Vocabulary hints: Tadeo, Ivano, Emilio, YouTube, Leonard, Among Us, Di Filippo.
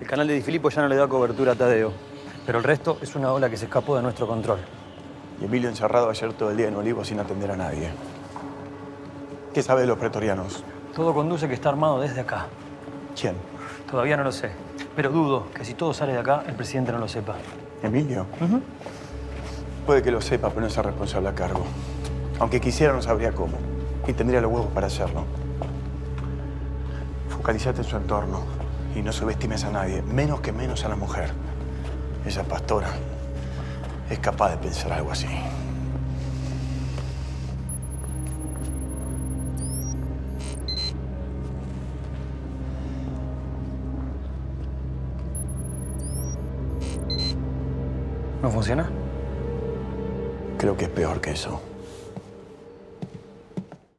El canal de Di Filippo ya no le da cobertura a Tadeo, pero el resto es una ola que se escapó de nuestro control. Y Emilio encerrado ayer todo el día en Olivo sin atender a nadie. ¿Qué sabe de los pretorianos? Todo conduce que está armado desde acá. ¿Quién? Todavía no lo sé, pero dudo que si todo sale de acá, el presidente no lo sepa. ¿Emilio? Uh-huh. Puede que lo sepa, pero no es el responsable a cargo. Aunque quisiera, no sabría cómo. Y tendría los huevos para hacerlo. Focalizate en su entorno y no subestimes a nadie, menos que menos a la mujer. Esa pastora es capaz de pensar algo así. ¿No funciona? Creo que es peor que eso.